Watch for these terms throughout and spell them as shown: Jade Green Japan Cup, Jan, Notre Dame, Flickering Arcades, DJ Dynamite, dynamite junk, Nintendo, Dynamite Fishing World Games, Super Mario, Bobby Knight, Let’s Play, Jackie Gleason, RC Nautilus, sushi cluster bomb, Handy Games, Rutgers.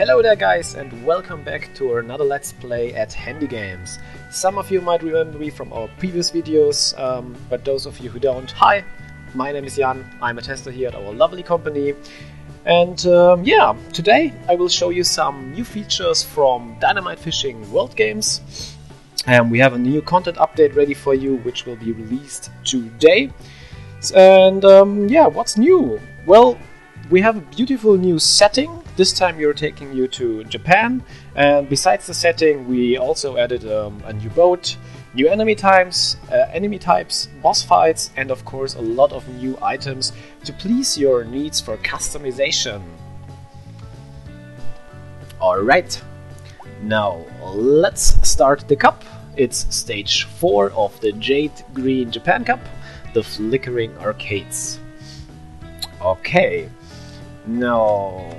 Hello there guys and welcome back to another Let's Play at Handy Games. Some of you might remember me from our previous videos, but those of you who don't, hi! My name is Jan, I'm a tester here at our lovely company. And yeah, today I will show you some new features from Dynamite Fishing World Games. We have a new content update ready for you, which will be released today. And yeah, what's new? Well, we have a beautiful new setting. This time we're taking you to Japan, and besides the setting we also added a new boat, new enemy types, boss fights, and of course a lot of new items to please your needs for customization. Alright, now let's start the cup. It's stage 4 of the Jade Green Japan Cup, the Flickering Arcades. Okay, now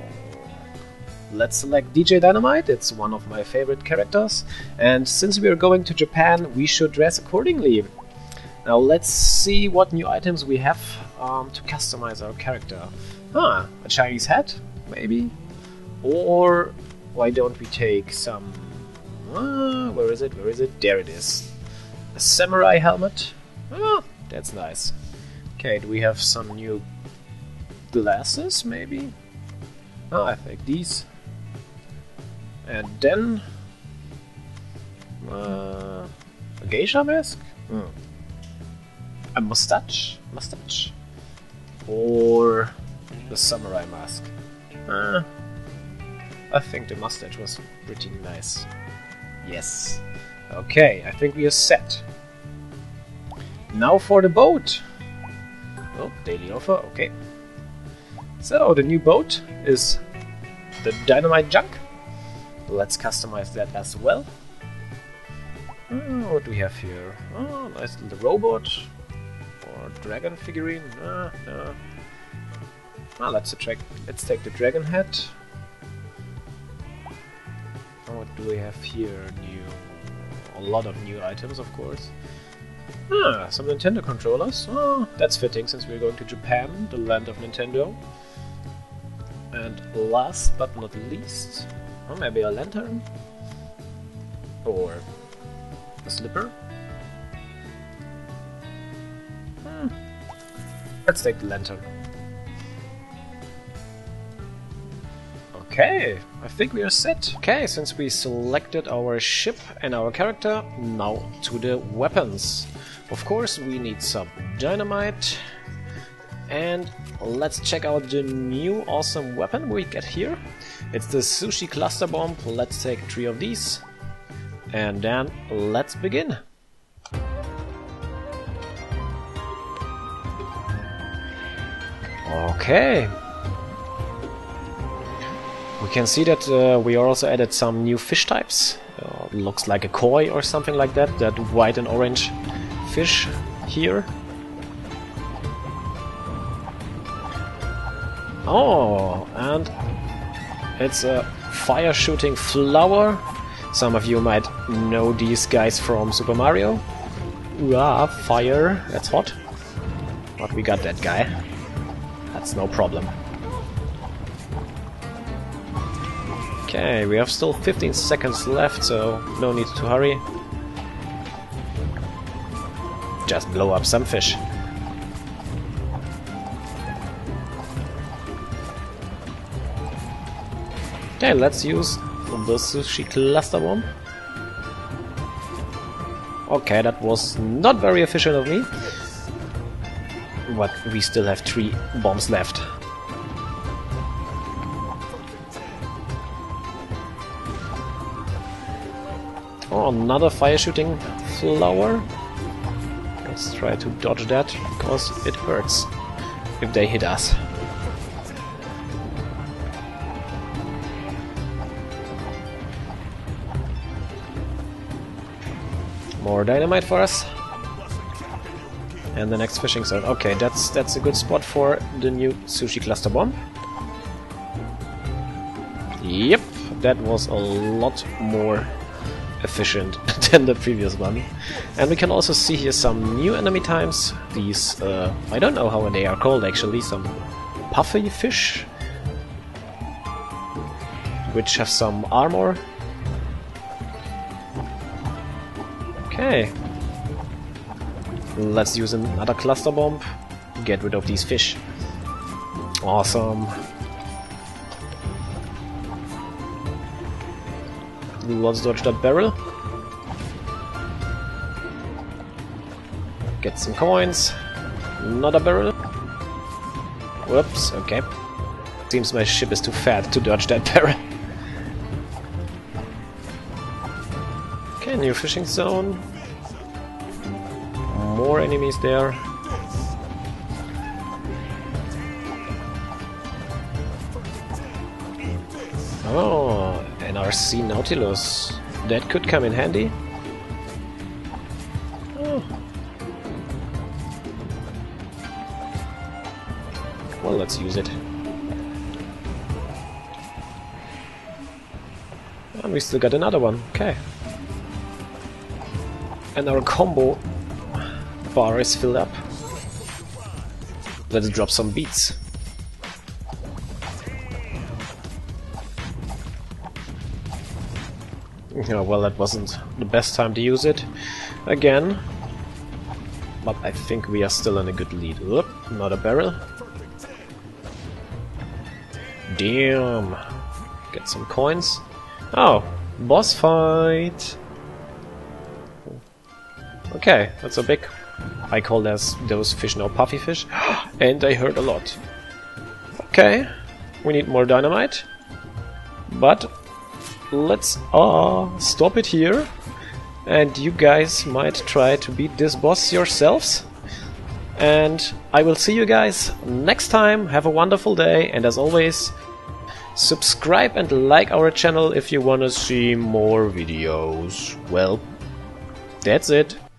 let's select DJ Dynamite, it's one of my favorite characters, and since we are going to Japan we should dress accordingly. Now let's see what new items we have to customize our character. Ah, a Chinese hat, maybe? Or why don't we take some... Where is it? There it is. A samurai helmet. Ah, that's nice. Okay, do we have some new glasses, maybe? Oh, I think these. And then a geisha mask, a mustache, or the samurai mask. I think the mustache was pretty nice. Yes. Okay, I think we are set. Now for the boat. Oh, daily offer. Okay. So the new boat is the Dynamite Junk. Let's customize that as well. What do we have here? Oh, nice little robot or dragon figurine. Well, let's take the dragon hat. What do we have here? A lot of new items, of course. Some Nintendo controllers. Oh, that's fitting since we're going to Japan, the land of Nintendo. And last but not least, oh, maybe a lantern or a slipper. Let's take the lantern. Okay, I think we are set. Okay, since we selected our ship and our character, now to the weapons. Of course, we need some dynamite. And let's check out the new awesome weapon we get here. It's the sushi cluster bomb. Let's take 3 of these. And then let's begin. Okay. We can see that we also added some new fish types. Looks like a koi or something like that, that white and orange fish here. Oh, and it's a fire shooting flower. Some of you might know these guys from Super Mario. Wow, fire, that's hot. But we got that guy. That's no problem. Okay, we have still 15 seconds left, so no need to hurry. Just blow up some fish. Okay, let's use the sushi cluster bomb. Okay, that was not very efficient of me. But we still have 3 bombs left. Oh, another fire shooting flower. Let's try to dodge that, because it hurts if they hit us. More dynamite for us. And the next fishing zone. Okay, that's a good spot for the new sushi cluster bomb. Yep, that was a lot more efficient than the previous one. And we can also see here some new enemy types. These, I don't know how they are called actually, some puffy fish. which have some armor. Okay. Let's use another cluster bomb. Get rid of these fish. Awesome. Let's dodge that barrel. Get some coins. Another barrel. Whoops, okay. Seems my ship is too fat to dodge that barrel. Okay, new fishing zone. More enemies there. Oh, an RC Nautilus. That could come in handy. Oh. Well, let's use it. And we still got another one, okay. And our combo bar is filled up. Let's drop some beats. Oh, well, that wasn't the best time to use it again. But I think we are still in a good lead. Oop, another barrel. Damn. Get some coins. Oh, boss fight. Okay, that's a big. I call those fish now puffy fish. And they hurt a lot. Okay, we need more dynamite. But let's stop it here. And you guys might try to beat this boss yourselves. And I will see you guys next time. Have a wonderful day. And as always, subscribe and like our channel if you want to see more videos. Well, that's it.